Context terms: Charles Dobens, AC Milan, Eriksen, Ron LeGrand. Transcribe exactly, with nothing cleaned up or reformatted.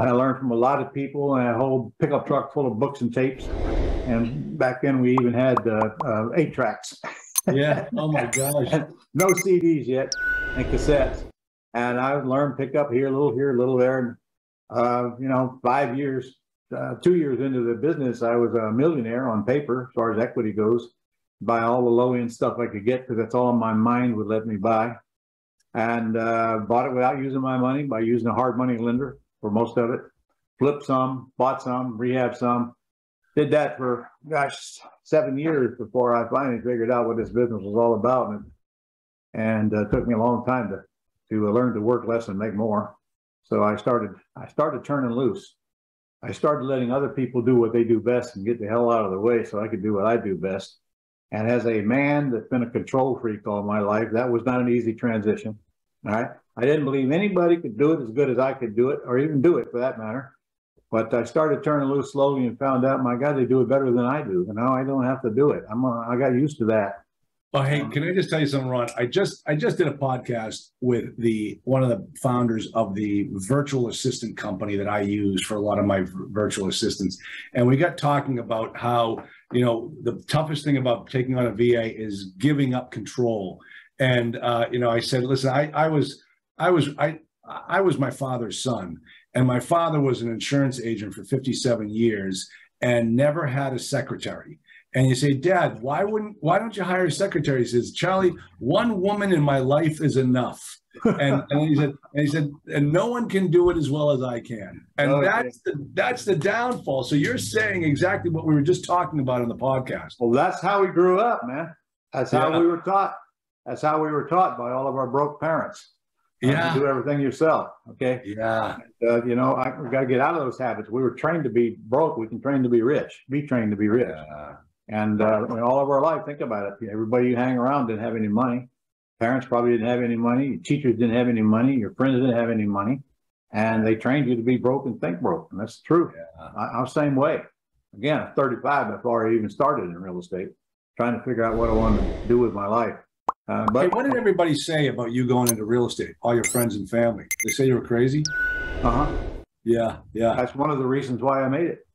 I learned from a lot of people and a whole pickup truck full of books and tapes. And back then we even had uh, uh, eight tracks. Yeah. Oh my gosh. No C Ds yet, and cassettes. And I learned pickup here, a little here, a little there. And, uh, you know, five years, uh, two years into the business, I was a millionaire on paper, as far as equity goes, by all the low end stuff I could get, because that's all my mind would let me buy. And uh, bought it without using my money, by using a hard money lender for most of it. Flipped some, bought some, rehabbed some. Did that for, gosh, seven years before I finally figured out what this business was all about. And, and uh, it took me a long time to, to learn to work less and make more. So I started, I started turning loose. I started letting other people do what they do best and get the hell out of the way so I could do what I do best. And as a man that's been a control freak all my life, that was not an easy transition. All right. I didn't believe anybody could do it as good as I could do it, or even do it for that matter. But I started turning loose slowly and found out, my God, they do it better than I do. And now I don't have to do it. I'm uh, I got used to that. Oh, hey, can I just tell you something, Ron? I just I just did a podcast with the one of the founders of the virtual assistant company that I use for a lot of my virtual assistants, and we got talking about how, you know, the toughest thing about taking on a V A is giving up control. And uh, you know, I said, listen, I I was I was I I was my father's son, and my father was an insurance agent for fifty-seven years and never had a secretary. And you say, Dad, why wouldn't, why don't you hire a secretary? He says, Charlie, one woman in my life is enough. And, and he said, and he said, and no one can do it as well as I can. And okay. that's the, that's the downfall. So you're saying exactly what we were just talking about on the podcast. Well, that's how we grew up, man. That's how yeah. we were taught. That's how we were taught by all of our broke parents. Yeah. Um, do everything yourself. Okay. Yeah. Uh, you know, I, we got to get out of those habits. We were trained to be broke. We can train to be rich. Be trained to be rich. Yeah. And uh, all of our life, think about it. Everybody you hang around didn't have any money. Parents probably didn't have any money. Your teachers didn't have any money. Your friends didn't have any money. And they trained you to be broke and think broke. And that's true. Yeah. I, I'm the same way. Again, I'm thirty-five before I even started in real estate, trying to figure out what I wanted to do with my life. Uh, but hey, what did everybody say about you going into real estate, all your friends and family? They say you were crazy? Uh-huh. Yeah, yeah. That's one of the reasons why I made it.